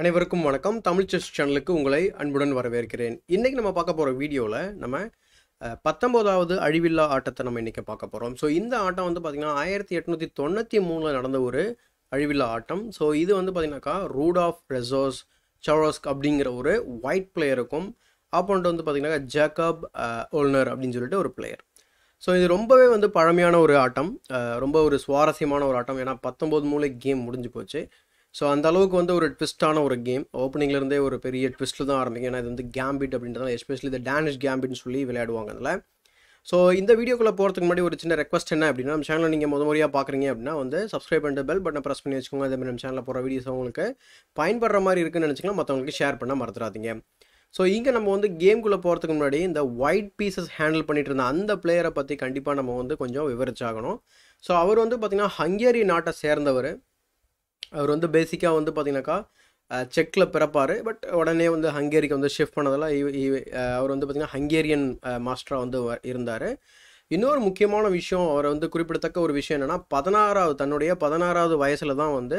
அனைவருக்கும் வணக்கம். தமிழ் செஸ் சேனலுக்கு உங்களை அன்புடன் வரவேற்கிறேன். இன்றைக்கி நம்ம பார்க்க போகிற வீடியோவில் நம்ம 19வது அழிவில்லா ஆட்டத்தை நம்ம இன்றைக்கி பார்க்க போகிறோம். ஸோ இந்த ஆட்டம் வந்து பார்த்திங்கன்னா 1893 நடந்த ஒரு அழிவில்லா ஆட்டம். ஸோ இது வந்து பார்த்திங்கனாக்கா ரூடாஃப் ரெசோஸ் சரோஸ்க் அப்படிங்கிற ஒரு ஒயிட் பிளேயருக்கும் ஆப்போனண்ட் வந்து பார்த்திங்கனாக்கா ஜேக்கப் வோல்னர் அப்படின்னு சொல்லிட்டு ஒரு பிளேயர். ஸோ இது ரொம்பவே வந்து பழமையான ஒரு ஆட்டம், ரொம்ப ஒரு சுவாரஸ்யமான ஒரு ஆட்டம். ஏன்னா 19 கேம் முடிஞ்சு போச்சு. ஸோ அந்த அளவுக்கு வந்து ஒரு ட்விஸ்டான ஒரு கேம். ஓப்பனிங்லேருந்தே ஒரு பெரிய ட்விஸ்ட்டில் தான் ஆரம்பிக்கும். ஏன்னா இது வந்து கேம்பிட் அப்படின்றதால எஸ்பெஷலி இந்த டேனிஷ் கேம்பிட்னு சொல்லி விளையாடுவாங்க அதில். ஸோ இந்த வீடியோக்குள்ளே போகிறதுக்கு முன்னாடி ஒரு சின்ன ரெக்வஸ்ட் என்ன அப்படின்னா, நம்ம சேனலில் நீங்கள் முறையாக பார்க்குறீங்க அப்படின்னா வந்து சப்ஸ்கிரைப் பண்ணிட்டு பெல் பட்டனை ப்ரெஸ் பண்ணி வச்சுக்கோங்க. அதேமாதிரி நம்ம சேனலில் போகிற வீடியோஸ் உங்களுக்கு பயன்படுற மாதிரி இருக்குன்னு நினச்சிக்கலாம், மற்றவங்களுக்கு ஷேர் பண்ண மறந்துடாதீங்க. ஸோ இங்கே நம்ம வந்து கேம்குள்ளே போகிறதுக்கு முன்னாடி இந்த ஒயிட் பீசஸ் ஹேண்டில் பண்ணிகிட்டு இருந்த அந்த பிளேயரை பற்றி கண்டிப்பாக நம்ம வந்து கொஞ்சம் விவரிச்சாகணும். ஸோ அவர் வந்து பார்த்திங்கன்னா ஹங்கேரி நாட்டை சேர்ந்தவர். அவர் வந்து பேசிக்காக வந்து பார்த்திங்கனாக்கா செக்கில் பிறப்பார். பட் உடனே வந்து ஹங்கேரிக்கு வந்து ஷிஃப்ட் பண்ணதால் அவர் வந்து பார்த்திங்கன்னா ஹங்கேரியன் மாஸ்டராக வந்து இருந்தார். இன்னொரு முக்கியமான விஷயம், அவரை வந்து குறிப்பிடத்தக்க ஒரு விஷயம் என்னென்னா, தன்னுடைய பதினாறாவது வயசில் தான் வந்து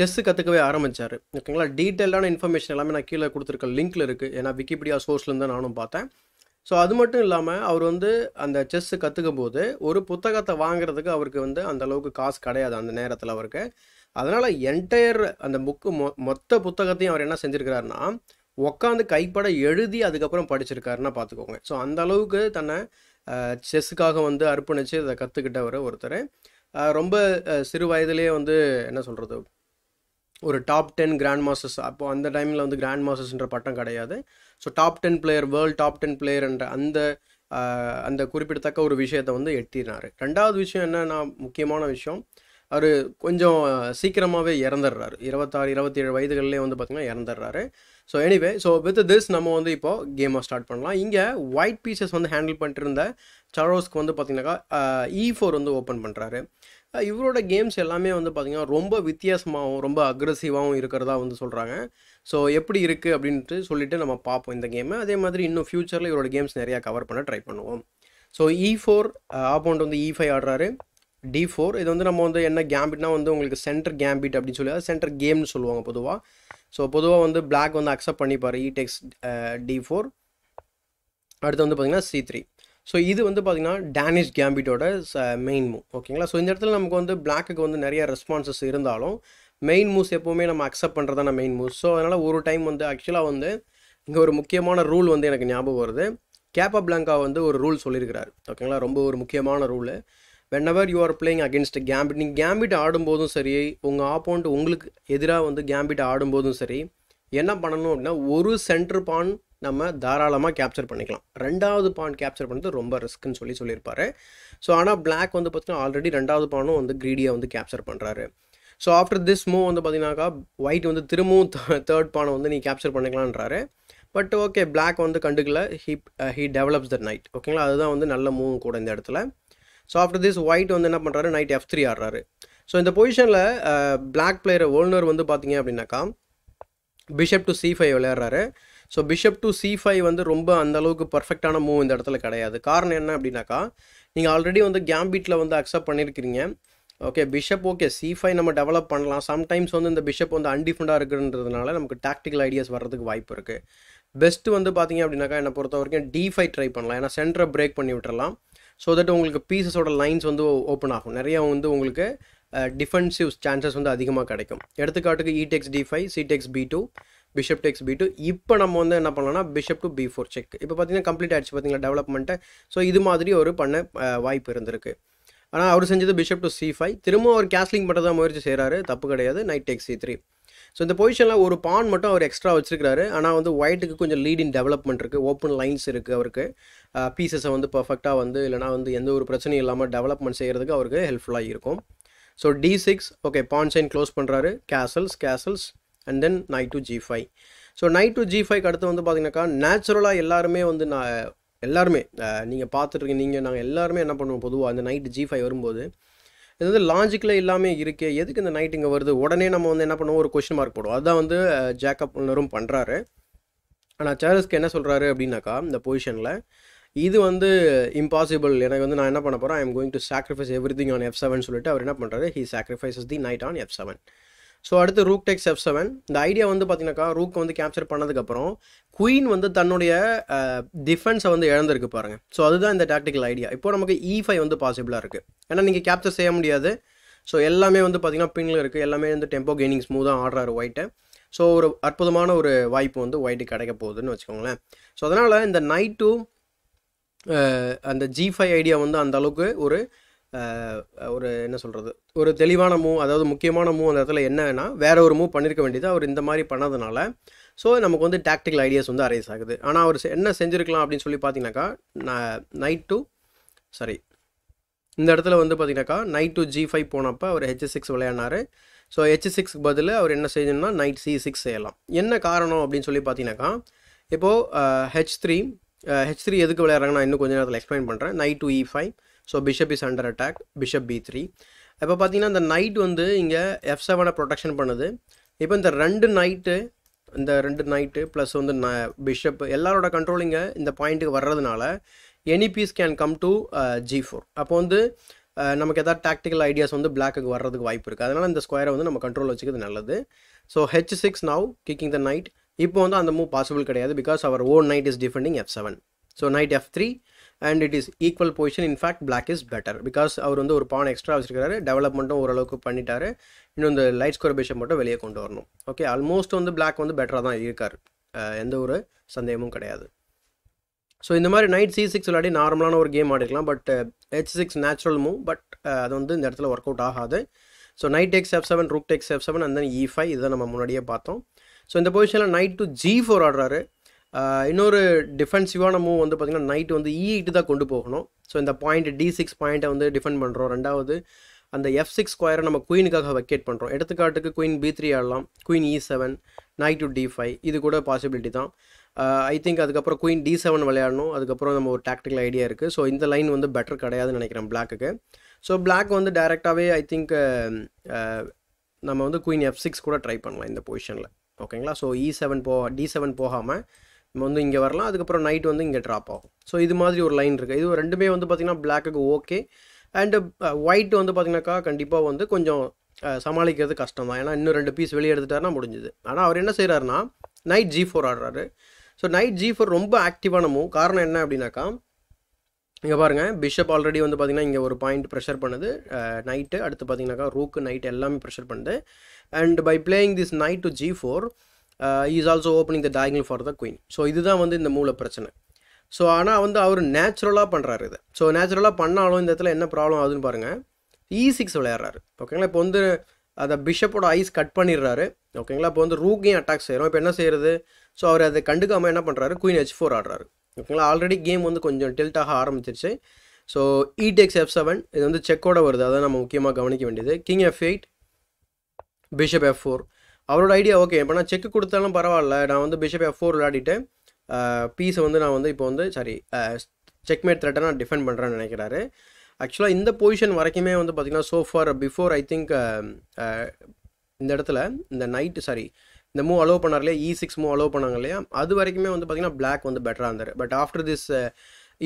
செஸ்ஸு கற்றுக்கவே ஆரம்பித்தார். ஓகேங்களா, டீட்டெயிலான இன்ஃபர்மேஷன் எல்லாமே நான் கீழே கொடுத்துருக்க லிங்க்கில் இருக்குது. ஏன்னா விக்கிபீடியா சோர்ஸ்லேருந்து நானும் பார்த்தேன். ஸோ அது மட்டும் இல்லாமல் அவர் வந்து அந்த செஸ்ஸு கற்றுக்கும் போது ஒரு புத்தகத்தை வாங்குறதுக்கு அவருக்கு வந்து அந்தளவுக்கு காசு கிடையாது அந்த நேரத்தில் அவருக்கு. அதனால் என்டையர் அந்த புக்கு மொத்த புத்தகத்தையும் அவர் என்ன செஞ்சுருக்கிறாருன்னா, உட்காந்து கைப்பட எழுதி அதுக்கப்புறம் படிச்சிருக்காருன்னா பார்த்துக்கோங்க. ஸோ அந்தளவுக்கு தன்னை செஸ்ஸுக்காக வந்து அர்ப்பணித்து அதை கற்றுக்கிட்டவர் ஒருத்தர். ரொம்ப சிறு வயதிலே வந்து என்ன சொல்கிறது, ஒரு டாப் 10 கிராண்ட் மாஸ்டர்ஸ், அப்போது அந்த டைமில் வந்து கிராண்ட் மாஸ்டர்ஸ்ன்ற பட்டம் கிடையாது. So top 10 player, world top 10 பிளேயர்ன்ற அந்த குறிப்பிடத்தக்க ஒரு விஷயத்தை வந்து எட்டினார். ரெண்டாவது விஷயம் என்னன்னா, முக்கியமான விஷயம், அவர் கொஞ்சம் சீக்கிரமாகவே இறந்துடுறாரு. 26, 27 வயதுகள்லேயே வந்து பார்த்திங்கன்னா இறந்துடுறாரு. So anyway, so with this நம்ம வந்து இப்போது கேமை ஸ்டார்ட் பண்ணலாம். இங்கே ஒயிட் பீசஸ் வந்து ஹேண்டில் பண்ணிட்டு இருந்த சரோஸ்க்கு வந்து பார்த்திங்கனாக்கா E4 வந்து ஓப்பன் பண்ணுறாரு. இவரோட கேம்ஸ் எல்லாமே வந்து பார்த்திங்கன்னா ரொம்ப வித்தியாசமாகவும் ரொம்ப அக்ரெசிவாகவும் இருக்கிறதா வந்து சொல்கிறாங்க. ஸோ எப்படி இருக்குது அப்படின்ட்டு சொல்லிவிட்டு நம்ம பார்ப்போம் இந்த கேமை. அதே மாதிரி இன்னும் ஃப்யூச்சரில் இவரோட கேம்ஸ் நிறையா கவர் பண்ண ட்ரை பண்ணுவோம். ஸோ E4, ஆப்போனண்ட் வந்து E5 ஆடுறாரு, D4. இது வந்து நம்ம வந்து என்ன கேம்பிட்னா வந்து உங்களுக்கு சென்டர் கேம்பிட் அப்படின்னு சொல்லி, அது சென்டர் கேம்னு சொல்லுவாங்க பொதுவாக. ஸோ பொதுவாக வந்து பிளாக் வந்து அக்செப்ட் பண்ணிப்பார். E takes D4. அடுத்து வந்து பார்த்திங்கன்னா C3. ஸோ இது வந்து பார்த்திங்கன்னா டேனிஷ் கேம்பிட்டோட மெயின் மூவ். ஓகேங்களா, ஸோ இந்த இடத்துல நமக்கு வந்து பிளாக்குக்கு வந்து நிறைய ரெஸ்பான்சஸ் இருந்தாலும் மெயின் மூவ்ஸ் எப்போவுமே நம்ம அக்செப்ட் பண்ணுறதான மெயின் மூவ்ஸ். ஸோ அதனால் ஒரு டைம் வந்து ஆக்சுவலாக வந்து இங்கே ஒரு முக்கியமான ரூல் வந்து எனக்கு ஞாபகம் வருது. கேப்பா பிளாங்கா வந்து ஒரு ரூல் சொல்லியிருக்கிறாரு. ஓகேங்களா, ரொம்ப ஒரு முக்கியமான rule. whenever you are playing against a gambit, நீங்கள் கேம்பிட் ஆடும்போதும் சரி, உங்கள் ஆப்போனண்ட் உங்களுக்கு எதிராக வந்து கேம்பிட் ஆடும்போதும் சரி, என்ன பண்ணணும் அப்படின்னா, ஒரு சென்டர் பான் நம்ம தாராளமாக கேப்சர் பண்ணிக்கலாம். ரெண்டாவது பான் கேப்சர் பண்ணுறது ரொம்ப ரிஸ்க்குன்னு சொல்லியிருப்பாரு. ஸோ ஆனால் பிளாக் வந்து பார்த்திங்கன்னா ஆல்ரெடி ரெண்டாவது பானும் வந்து கிரீடியாக வந்து கேப்சர் பண்ணுறாரு. ஸோ ஆஃப்டர் திஸ் மூவ் வந்து பார்த்திங்கனாக்கா ஒயிட் வந்து திரும்பவும் தேர்ட் பானை வந்து நீ கேப்சர் பண்ணிக்கலான்றாரு. பட் ஓகே, பிளாக் வந்து கண்டுக்கல. He develops the knight. ஓகேங்களா, அதுதான் வந்து நல்ல மூவ் கூட இந்த இடத்துல. ஸோ ஆஃப்டர் திஸ் ஒயிட் வந்து என்ன பண்ணுறாரு, நைட் F3 ஆடுறாரு. ஸோ இந்த பொசிஷனில் பிளாக் பிளேயர் வோல்னர் வந்து பார்த்திங்க அப்படின்னாக்கா Bishop to C5 விளையாடுறாரு. ஸோ Bishop to C5 வந்து ரொம்ப அந்தளவுக்கு பர்ஃபெக்டான மூவ் இந்த இடத்துல கிடையாது. காரணம் என்ன அப்படின்னாக்கா, நீங்கள் ஆல்ரெடி வந்து கேம்பிட்டில் வந்து அக்செப்ட் பண்ணியிருக்கிறீங்க. ஓகே, பிஷப் ஓகே C5 நம்ம டெவலப் பண்ணலாம். சம்டைம்ஸ் வந்து இந்த பிஷப் வந்து அன்டிஃபெண்டாக இருக்குன்றதுனால நமக்கு டாக்டிக்கல் ஐடியாஸ் வர்றதுக்கு வாய்ப்பு இருக்குது. பெஸ்ட்டு வந்து பார்த்திங்க அப்படின்னாக்கா என்னை பொறுத்த வரைக்கும் D5 ட்ரை பண்ணலாம். ஏன்னா சென்டரை பிரேக் பண்ணி விட்டுறலாம். ஸோ தட் உங்களுக்கு பீசஸோட லைன்ஸ் வந்து ஓப்பன் ஆகும். நிறையா வந்து உங்களுக்கு டிஃபென்சிவ் சான்சஸ் வந்து அதிகமாக கிடைக்கும். எடுத்துக்காட்டுக்கு E takes D5, C takes B2, Bishop takes B2. இப்போ நம்ம வந்து என்ன பண்ணலாம்னா Bishop to B4 செக். இப்போ பார்த்திங்கன்னா கம்ப்ளீட் ஆகிடுச்சு, பார்த்திங்களா டெவலப்மெண்ட்டை. ஸோ இது மாதிரி ஒரு பண்ண வாய்ப்பு இருந்திருக்கு. ஆனால் அவர் செஞ்சது Bishop to C5. திரும்ப அவர் கேஸ்லிங் பண்ணுறதா முயற்சி செய்கிறாரு, தப்பு கிடையாது. Knight takes C3. ஸோ இந்த பொசிஷனில் ஒரு பான் மட்டும் அவர் எக்ஸ்ட்ரா வச்சுருக்கிறாரு. ஆனால் வந்து ஒயிட்டுக்கு கொஞ்சம் லீட் இன் டெவலப்மெண்ட் இருக்குது, ஓப்பன் லைன்ஸ் இருக்குது. அவருக்கு பீசஸை வந்து பர்ஃபெக்டாக வந்து இல்லைனா வந்து எந்த ஒரு பிரச்சனையும் இல்லாமல் டெவலப்மெண்ட் செய்கிறதுக்கு அவருக்கு ஹெல்ப்ஃபுல்லாக இருக்கும். So D6, okay pawn sign close பண்ணுறாரு. Castles and then Knight to G5. So Knight to G5 அடுத்து வந்து பார்த்திங்கனாக்கா நேச்சுரலாக எல்லாருமே நீங்கள் பார்த்துட்ருக்கீங்க, நாங்கள் எல்லாருமே என்ன பண்ணுவோம் பொதுவாக அந்த Knight G5 வரும்போது, இது வந்து லாஜிக்கில் எல்லாமே இருக்கே, எதுக்கு இந்த நைட் இங்கே வருது, உடனே நம்ம வந்து என்ன பண்ணுவோம், ஒரு கொஸ்டின் மார்க் போடுவோம். அதுதான் வந்து ஜேக்கப் வோல்னரும் பண்ணுறாரு. ஆனால் சரோஸ்க்கு என்ன சொல்கிறாரு அப்படின்னாக்கா, இந்த பொசிஷனில் இது வந்து இம்பாசிபிள், எனக்கு வந்து நான் என்ன பண்ண போகிறேன், I am going to sacrifice everything on F7 சொல்லிட்டு அவர் என்ன பண்ணுறாரு, he sacrifices the knight on F7. So அடுத்து ரூக் டேக்ஸ் F7. இந்த ஐடியா வந்து பார்த்தீங்கன்னாக்கா ரூக் வந்து கேப்சர் பண்ணதுக்கப்புறம் குயின் வந்து தன்னுடைய டிஃபென்ஸை வந்து இழந்திருக்கு பாருங்கள். ஸோ அதுதான் இந்த டாக்டிக்கல் ஐடியா. இப்போ நமக்கு E5 வந்து பாசிபிளாக இருக்குது, ஏன்னா நீங்கள் கேப்சர் செய்ய முடியாது. ஸோ எல்லாமே வந்து பார்த்தீங்கன்னா பின்னில் இருக்குது, எல்லாமே வந்து டெம்போ கெய்னிங் ஸ்மூத்தாக ஆடுறாரு ஒயிட்டை. ஸோ ஒரு அற்புதமான ஒரு வாய்ப்பு வந்து ஒயிட்டு கிடைக்க போகுதுன்னு வச்சுக்கோங்களேன். ஸோ அதனால் இந்த நைட் டூ அந்த G5 ஐடியா வந்து அந்தளவுக்கு ஒரு ஒரு என்ன சொல்கிறது ஒரு தெளிவான மூவ், அதாவது முக்கியமான மூவ் அந்த இடத்துல என்னன்னா வேற ஒரு மூவ் பண்ணியிருக்க வேண்டியது. அவர் இந்த மாதிரி பண்ணதுனால ஸோ நமக்கு வந்து டாக்டிக்கல் ஐடியாஸ் வந்து அரைஸ் ஆகுது. ஆனால் அவர் என்ன செஞ்சுருக்கலாம் அப்படின்னு சொல்லி பார்த்தீங்கன்னாக்கா இந்த இடத்துல வந்து பார்த்தீங்கன்னாக்கா நைட் டூ G5 போனப்போ அவர் H6 விளையாடினார். ஸோ H6க்கு பதில் அவர் என்ன செய்யணும்னா நைட் C6 செய்யலாம். என்ன காரணம் அப்படின்னு சொல்லி பார்த்தீங்கன்னாக்கா இப்போது H3 எதுக்கு விளையாடுறாங்கன்னா இன்னும் கொஞ்சம் நேரத்தில் எக்ஸ்பிளைன் பண்ணுறேன். Knight to E5, so bishop is under attack, bishop B3. இப்போ பார்த்தீங்கன்னா இந்த நைட் வந்து இங்கே F7 ப்ரொடெக்ஷன் பண்ணுது. இப்போ இந்த ரெண்டு நைட்டு ப்ளஸ் வந்து பிஷப் எல்லாரோட கண்ட்ரோலிங்க இந்த பாயிண்ட்டுக்கு வர்றதுனால any piece can come to G4. அப்போ வந்து நமக்கு எதாவது டாக்டிக்கல் ஐடியாஸ் வந்து பிளாக்குக்கு வர்றதுக்கு வாய்ப்பு இருக்குது. அதனால் இந்த ஸ்கொயரை வந்து நம்ம கண்ட்ரோல் வச்சுக்கிறது நல்லது. So H6 now kicking the knight. இப்போ வந்து அந்த மூவ் பாசிபிள் கிடையாது, பிகாஸ் அவர் own knight is defending F7. So knight F3 and it is equal position. In fact black is better, because அவர் வந்து ஒரு பான் எக்ஸ்ட்ரா வச்சுருக்காரு, டெவலப்மெண்ட்டும் ஓரளவுக்கு பண்ணிட்டாரு. இன்னும் இந்த லைட் ஸ்கொயர் பிஷப் மட்டும் வெளியே கொண்டு வரணும். ஓகே, ஆல்மோஸ்ட் வந்து பிளாக் வந்து பெட்டராக தான் இருக்கார், எந்த ஒரு சந்தேகமும் கிடையாது. ஸோ இந்த மாதிரி நைட் C6 விளையாடி நார்மலான ஒரு கேம் ஆடிக்கலாம். But H6 natural move, but அது வந்து இந்த இடத்துல ஒர்க் அவுட் ஆகாது. So knight takes F7, rook takes F7 and then E5, இதை நம்ம முன்னாடியே பார்த்தோம். ஸோ இந்த பொசிஷனில் நைட் டூ G4 ஆடுறாரு. இன்னொரு டிஃபென்சிவான மூவ் வந்து பார்த்திங்கன்னா நைட் வந்து E8 தான் கொண்டு போகணும். ஸோ இந்த பாயிண்ட் D6 பாயிண்ட்டை வந்து டிஃபெண்ட் பண்ணுறோம். ரெண்டாவது அந்த F6 ஸ்கொயரை நம்ம குயினுக்காக வெக்கேட் பண்ணுறோம். எடுத்துக்காட்டுக்கு குயின் B3 ஆடலாம், queen E7, night two D5, இது கூட பாசிபிலிட்டி தான். ஐ திங்க் அதுக்கப்புறம் குயின் D7 விளையாடணும். அதுக்கப்புறம் நம்ம ஒரு டாக்டிக்கல் ஐடியா இருக்குது. ஸோ இந்த லைன் வந்து பெட்டர் கிடையாதுன்னு நினைக்கிறேன் பிளாக்குக்கு. ஸோ பிளாக் வந்து டைரெக்டாகவே ஐ திங்க் நம்ம வந்து குயின் F6 கூட ட்ரை பண்ணலாம் இந்த பொசிஷனில். ஓகேங்களா, ஸோ D7 போகாமல் நம்ம வந்து இங்கே வரலாம். அதுக்கப்புறம் நைட் வந்து இங்கே ட்ராப் ஆகும். ஸோ இது மாதிரி ஒரு லைன் இருக்குது. இது ரெண்டுமே வந்து பார்த்திங்கன்னா பிளாக்குக்கு ஓகே. அண்டு ஒயிட் வந்து பார்த்திங்கனாக்கா கண்டிப்பாக வந்து கொஞ்சம் சமாளிக்கிறது கஷ்டம் தான், ஏன்னா இன்னும் ரெண்டு பீஸ் வெளியே எடுத்துட்டாருன்னா முடிஞ்சுது. ஆனால் அவர் என்ன செய்கிறாருன்னா நைட் G4 ஆடுறாரு. ஸோ நைட் G4 ரொம்ப ஆக்டிவான மூவ். காரணம் என்ன அப்படின்னாக்கா இங்கே பாருங்கள், பிஷப் ஆல்ரெடி வந்து பார்த்திங்கன்னா இங்கே ஒரு பாயிண்ட் ப்ரெஷர் பண்ணுது நைட்டு. அடுத்து பார்த்திங்கனாக்கா ரூக்கு நைட் எல்லாமே ப்ரெஷர் பண்ணுது. And by playing this knight to G4 is also opening the diagonal for the queen. So இதுதான் வந்து இந்த மூல பிரச்சனை. ஸோ ஆனால் வந்து அவர் நேச்சுரலாக பண்ணுறாரு இதை. ஸோ நேச்சுரலாக பண்ணாலும் இந்த இடத்துல என்ன ப்ராப்ளம் ஆகுதுன்னு பாருங்கள், E6 விளையாடுறாரு. ஓகேங்களா, இப்போ வந்து அதை பிஷப்போட ஐஸ் கட் பண்ணிடுறாரு. ஓகேங்களா, இப்போ வந்து ரூக்கையும் அட்டாக் செய்கிறோம். இப்போ என்ன செய்கிறது, ஸோ அவர் அதை கண்டுக்காமல் என்ன பண்ணுறாரு, குயின் H4 ஆடுறாரு. ஓகேங்களா, ஆல்ரெடி கேம் வந்து கொஞ்சம் டெல்ட்டாக ஆரம்பிச்சிருச்சு. ஸோ E டேக்ஸ் F7, இது வந்து செக்கோட வருது, அதை நம்ம முக்கியமாக கவனிக்க வேண்டியது. King F8, bishop F4. அவரோட ஐடியா ஓகே, இப்போ நான் செக்கு கொடுத்தாலும் பரவாயில்ல, நான் வந்து பிஷப் F4 விளையாடிட்டு பீஸை வந்து நான் வந்து இப்போ வந்து செக்மேட் த்ரெட்டை நான் டிஃபெண்ட் பண்ணுறேன்னு நினைக்கிறாரு. ஆக்சுவலாக இந்த பொசிஷன் வரைக்குமே வந்து பார்த்திங்கன்னா சோஃபார் பிஃபோர் ஐ திங்க் இந்த இடத்துல இந்த நைட்டு இந்த மூவ் அலோவ் பண்ணார் இல்லையா, E6 மூவ் அலோவ் பண்ணாங்க இல்லையா, அது வரைக்குமே வந்து பார்த்திங்கன்னா பிளாக் வந்து பெட்டராக இருந்தார். But after this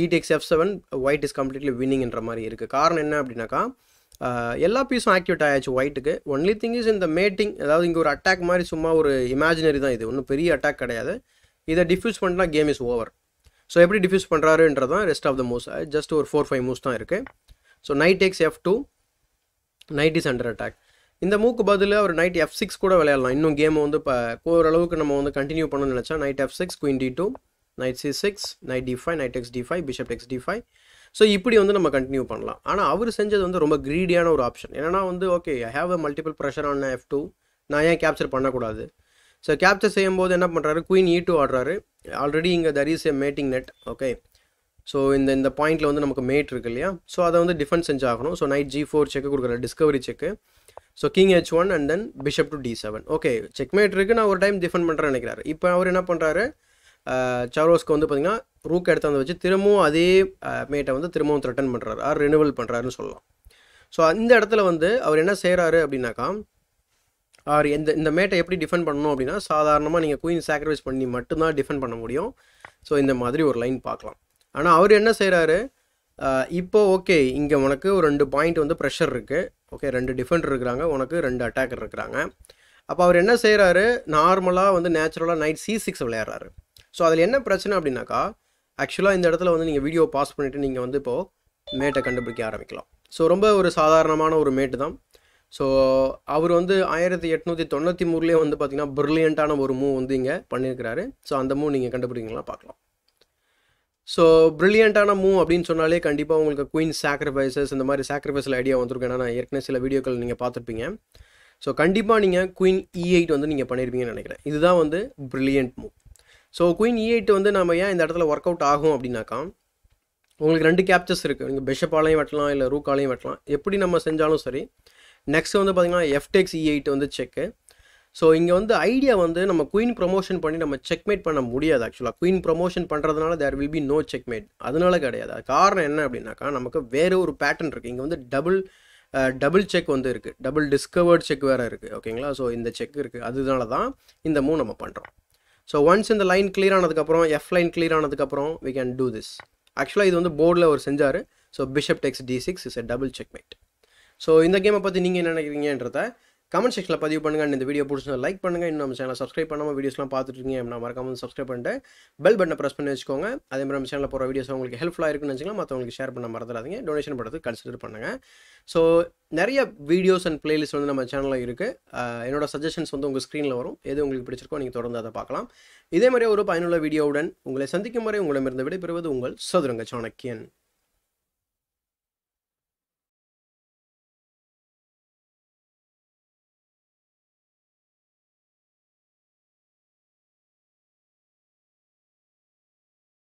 E takes F7 white is completely வின்னிங்ன்ற மாதிரி இருக்குது. காரணம் என்ன அப்படின்னாக்கா எல்லா பீஸும் ஆக்டிவேட் ஆகிடுச்சு ஒயிட்டுக்கு. ஒன்லி திங் இஸ் இந்த மேட்டிங், அதாவது இங்கே ஒரு அட்டாக் மாதிரி சும்மா ஒரு இமேஜினரி தான், இது ஒன்றும் பெரிய அட்டாக் கிடையாது. இதை டிஃப்யூஸ் பண்ணினா கேம் இஸ் ஓவர். ஸோ எப்படி டிஃப்யூஸ் பண்ணுறாருன்றது தான் rest of the moves. Just ஒரு 4-5 மூவ்ஸ் தான் இருக்குது. So knight takes F2, knight is under attack. இந்த மூக்கு பதில் அவர் நைட் F6 கூட விளையாடலாம். இன்னும் கேம் வந்து இப்போ ஓரளவுக்கு நம்ம வந்து கண்டினியூ பண்ணணும்னு நினச்சா knight F6, queen D2, knight C6, knight D5, knight takes D5, bishop takes D5. So இப்படி வந்து நம்ம கண்டினியூ பண்ணலாம். ஆனால் அவர் செஞ்சது வந்து ரொம்ப க்ரீடியான ஒரு ஆப்ஷன். ஏன்னா வந்து okay, I have a multiple pressure on F2, நான் ஏன் கேப்சர் பண்ணக்கூடாது. ஸோ கேப்சர் செய்யும்போது என்ன பண்ணுறாரு, குயின் E2 ஆடுறாரு. ஆல்ரெடி இங்கே there is a mating net. Okay, so இந்த பாயிண்டில் வந்து நமக்கு மேட் இருக்கு இல்லையா, ஸோ அதை வந்து டிஃபென்ஸ் செஞ்சாகணும். ஸோ நைட் G4 செக்கு கொடுக்குற discovery check. So king H1 and then bishop to D7. Okay, checkmate இருக்குது, நான் ஒரு டைம் டிஃபெண்ட் பண்ணுறேன்னு நினைக்கிறாரு. இப்போ அவர் என்ன பண்ணுறாரு, சாரோஸ்க்கு வந்து பார்த்திங்கன்னா ரூக் எடுத்து வந்து வச்சு திரும்பவும் அதே மேட்டை வந்து திரும்பவும் த்ரெட்டன் பண்ணுறாரு, ஆர் ரெனுவல் பண்ணுறாருன்னு சொல்லலாம். ஸோ அந்த இடத்துல வந்து அவர் என்ன செய்கிறாரு அப்படின்னாக்கா, ஆர் இந்த மேட்டை எப்படி டிஃபெண்ட் பண்ணணும் அப்படின்னா சாதாரணமாக நீங்கள் குயின் சாக்ரிஃபைஸ் பண்ணி மட்டும்தான் டிஃபெண்ட் பண்ண முடியும். ஸோ இந்த மாதிரி ஒரு லைன் பார்க்கலாம். ஆனால் அவர் என்ன செய்கிறாரு, இப்போ ஓகே இங்கே உனக்கு ஒரு 2 பாயிண்ட் வந்து ப்ரெஷர் இருக்குது, ஓகே 2 டிஃபெண்டர் இருக்கிறாங்க, உனக்கு 2 அட்டாக்கர் இருக்கிறாங்க. அப்போ அவர் என்ன செய்கிறாரு, நார்மலாக வந்து நேச்சுரலாக நைட் C6 விளையாடுறாரு. ஸோ அதில் என்ன பிரச்சனை அப்படின்னாக்கா, ஆக்சுவலாக இந்த இடத்துல வந்து நீங்கள் வீடியோ பாஸ் பண்ணிவிட்டு நீங்கள் வந்து இப்போது மேட்டை கண்டுபிடிக்க ஆரம்பிக்கலாம். ஸோ ரொம்ப ஒரு சாதாரணமான ஒரு மேட்டு தான். ஸோ அவர் வந்து 1893லேயே வந்து பார்த்திங்கன்னா பிரில்லியண்ட்டான ஒரு மூவ் வந்து இங்கே பண்ணியிருக்கிறாரு. ஸோ அந்த மூவ் நீங்கள் கண்டுபிடிக்கலாம் பார்க்கலாம். ஸோ பிரில்லியண்ட்டான மூவ் அப்படின்னு சொன்னாலே கண்டிப்பாக உங்களுக்கு குயின் சாக்ரிஃபைசஸ் இந்த மாதிரி சாக்ரிஃபைஸில் ஐடியா வந்திருக்கும். ஏன்னா நான் ஏற்கனவே சில வீடியோக்கள் நீங்கள் பார்த்துருப்பீங்க. ஸோ கண்டிப்பாக நீங்கள் குயின் E8 வந்து நீங்கள் பண்ணியிருப்பீங்கன்னு நினைக்கிறேன். இதுதான் வந்து brilliant move. So queen E8 வந்து நம்ம ஏன் இந்த இடத்துல ஒர்க் அவுட் ஆகும் அப்படின்னாக்கா, உங்களுக்கு 2 கேப்சர்ஸ் இருக்குது. நீங்கள் பிஷப்பாலையும் வெட்டலாம், இல்லை ரூக்காலையும் வெட்டலாம். எப்படி நம்ம செஞ்சாலும் சரி. நெக்ஸ்ட் வந்து பார்த்திங்கன்னா F takes E8 வந்து செக்கு. ஸோ இங்கே வந்து ஐடியா வந்து நம்ம குயின் ப்ரொமோஷன் பண்ணி நம்ம செக்மேட் பண்ண முடியாது. ஆக்சுவலாக குயின் ப்ரொமோஷன் பண்ணுறதுனால there will be no checkmate, அதனால கிடையாது. அது காரணம் என்ன அப்படின்னாக்கா, நமக்கு வேறு ஒரு பேட்டர்ன் இருக்குது. இங்கே வந்து டபுள் செக் வந்து இருக்குது, டபுள் டிஸ்கவர்ட் செக் வேறு இருக்குது. ஓகேங்களா. ஸோ இந்த செக் இருக்குது, அதனால தான் இந்த மூவ் நம்ம பண்ணுறோம். ஸோ ஒன்ஸ் இந்த லைன் கிளியர் ஆனதுக்கப்புறம், எஃப் லைன் கிளியர் ஆனதுக்கப்புறம் we can do this. ஆக்சுவலாக இது வந்து போர்டில் அவர் செஞ்சார். So Bishop takes D6 is a double checkmate. So இந்த கேமை பற்றி நீங்கள் என்ன நினைக்கிறீங்கன்றத கமெண்ட் செக்ஷனில் பதிவு பண்ணுங்கள். இந்த வீடியோ பிடிச்சா லைக் பண்ணுங்கள். இன்னும் நம்ம சேனலை சப்ஸ்கிரைப் பண்ணாமல் வீடியோஸ்லாம் பார்த்துட்டுருக்கீங்க அப்படின்னா மறக்காமல் சப்ஸ்கிரைப் பண்ணிட்டு பெல் பட்டனை ப்ரெஸ் பண்ணி வச்சுக்கோங்க. அதே மாதிரி நம்ம சேனலில் போகிற வீடியோஸ் உங்களுக்கு ஹெல்ப்ஃபுல்லாக இருக்குன்னு வச்சுக்கலாம். மற்றவங்களுக்கு ஷேர் பண்ண மறந்துடாதீங்க. டொனேஷன் பண்ணுறதுக்கு கன்சிடர் பண்ணுங்கள். ஸோ நிறைய வீடியோஸ் அண்ட் பிளேலிஸ்ட் வந்து நம்ம சேனலில் இருக்குது. என்னோட சஜஷன்ஸ் வந்து உங்கள் ஸ்க்ரீனில் வரும். எது உங்களுக்கு பிடிச்சிருக்கோ நீங்கள் தொடர்ந்து அதை பார்க்கலாம். இதே மாதிரி ஒரு பயனுள்ள வீடியோவுடன் உங்களை சந்திக்கும் வரை உங்களிடமிருந்து விடைபெறுவது உங்கள் சதுரங்க சாணக்கியன்.